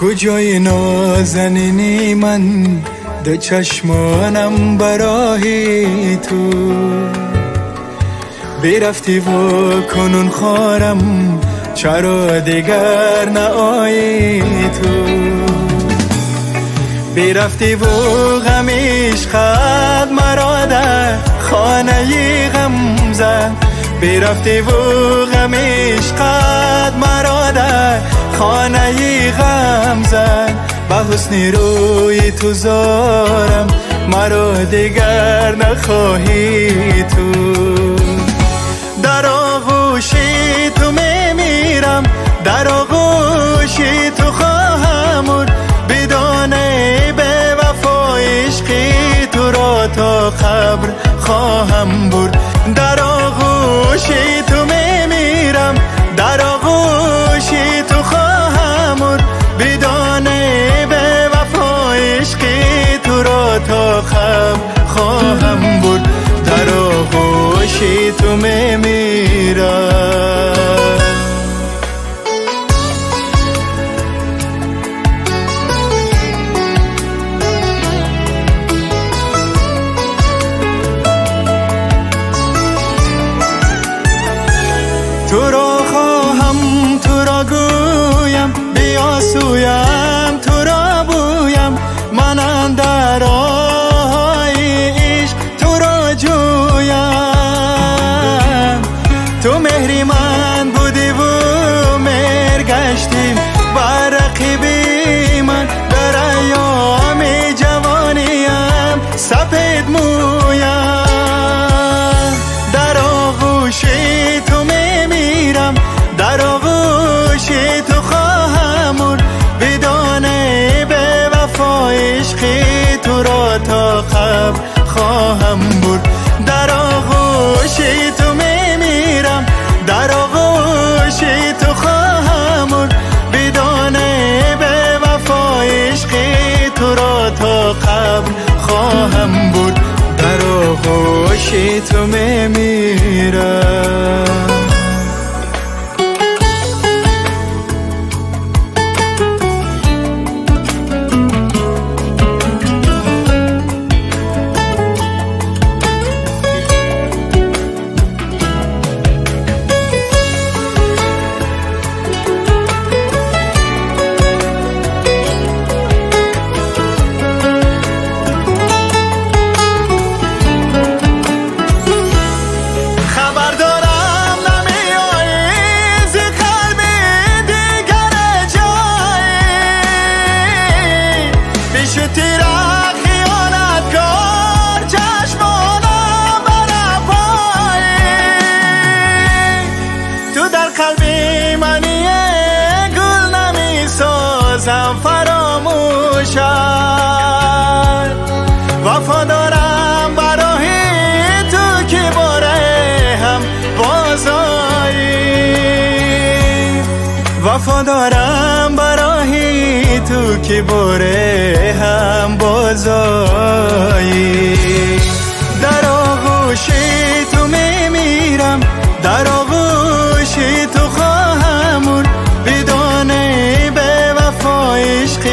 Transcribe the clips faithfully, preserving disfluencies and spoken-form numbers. کجای نازنینی من دو چشمانم برای تو برفتی و کنون خارم چرا دیگر نایی تو برفتی و غم عشقت مرا در خانه غم زد برفتی و غم عشقت مرا در خانه غم زد به حسن روی تو زارم مرا دیگر نخواهی تو در آغوش تو میمیرم در آغوش تو خواهم مرد تا قبر خواهم برد در آغوش تو میمیرم در آغوش تو خواهم مرد بدون به وفا عشق تو را تا قبر خواهم برد در آغوش تو میمیرم تو را خواهم تو را گویم بیا سویم تو را بویم منم در راه عشق تو را جویم تو مهری من بودی و مرگشتیم و رقیبی من در ایام جوانیم سپید مویم در آغوش تو در آغوش تو خواهم مرد بدون به وفا عشق تو را تا قبر خواهم برد در آغوش تو میمیرم در آغوش تو خواهم مرد بدون به وفا عشق تو را تا قبر خواهم برد در آغوش تو میمیرم وفادارم برای تو که باره هم بازایی وفادارم برای تو که باره هم بازایی در آغوش تو میمیرم در آغوش تو خواهم مرد بدون به وفا عشق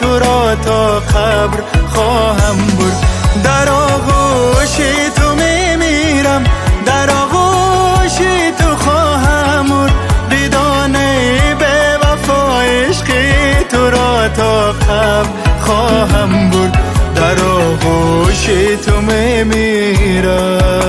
تو را تا قبر خواهم برد در آغوش تو میمیرم در آغوش تو خواهم مرد بدون به وفا عشق تو را تا قبر خواهم برد در آغوش تو میمیرم